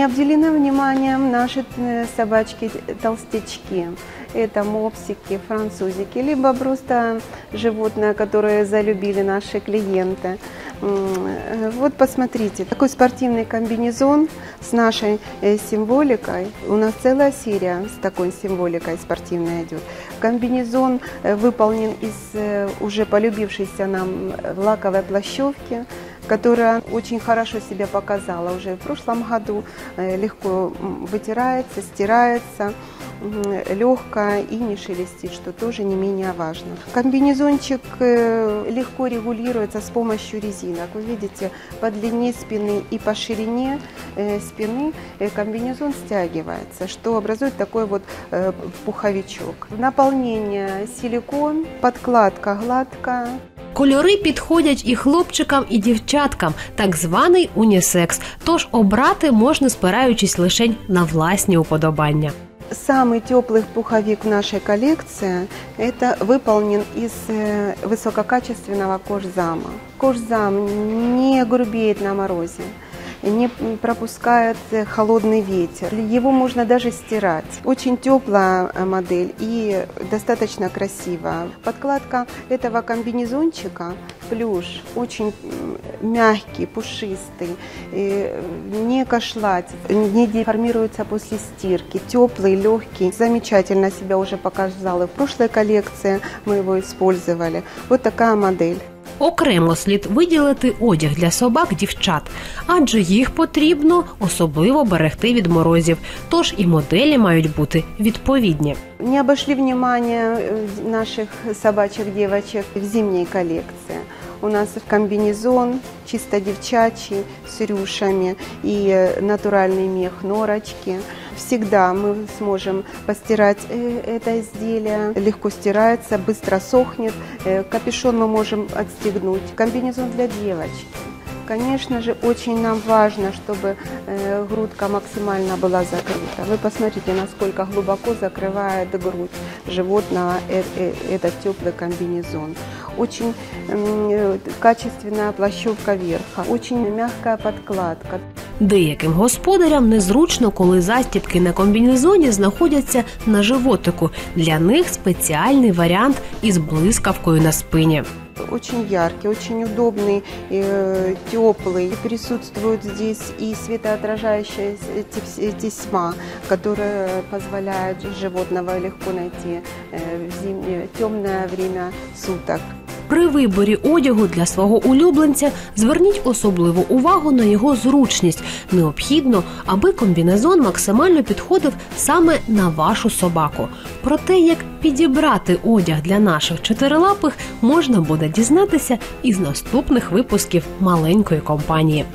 Не обделены вниманием наши собачки-толстячки. Это мопсики, французики, либо просто животные, которые залюбили наши клиенты. Вот посмотрите, такой спортивный комбинезон с нашей символикой. У нас целая серия с такой символикой спортивной идет. Комбинезон выполнен из уже полюбившейся нам лаковой плащевки, которая очень хорошо себя показала уже в прошлом году, легко вытирается, стирается, легкая и не шелестит, что тоже не менее важно. Комбинезончик легко регулируется с помощью резинок. Вы видите, по длине спины и по ширине спины комбинезон стягивается, что образует такой вот пуховичок. Наполнение силикон, подкладка гладкая. Кольори підходять і хлопчикам, і дівчаткам – так званий унісекс. Тож обрати можна, спираючись лише на власні уподобання. Самый теплый пуховик в нашей коллекции – это выполнен из высококачественного кожзама. Кожзам не грубеет на морозе, не пропускает холодный ветер. Его можно даже стирать. Очень теплая модель и достаточно красивая. Подкладка этого комбинезончика – плюш. Очень мягкий, пушистый, не кошлатит, не деформируется после стирки. Теплый, легкий. Замечательно себя уже показал и в прошлой коллекции. Мы его использовали. Вот такая модель. Окремо слід виділити одяг для собак-дівчат, адже їх потрібно особливо берегти від морозів, тож і моделі мають бути відповідні. Не обошли внимание наших собачих дівчат в зимній колекції. У нас комбинезон чисто девчачий с рюшами и натуральный мех, норочки. Всегда мы сможем постирать это изделие. Легко стирается, быстро сохнет. Капюшон мы можем отстегнуть. Комбинезон для девочки. Конечно же, очень нам важно, чтобы грудка максимально была закрыта. Вы посмотрите, насколько глубоко закрывает грудь животного этот теплый комбинезон. Очень качественная плащовка верха, очень мягкая подкладка. Деяким господарям незручно, коли застібки на комбінезоні знаходяться на животику. Для них спеціальний варіант із блискавкою на спині. Очень яркий, очень удобный, теплый. Присутствует здесь и светоотражающая тесьма, которая позволяет животного легко найти в зимнее темное время суток. При виборі одягу для свого улюбленця зверніть особливу увагу на його зручність. Необхідно, аби комбінезон максимально підходив саме на вашу собаку. Про те, як підібрати одяг для наших чотирилапих, можна буде дізнатися із наступних випусків маленької компанії.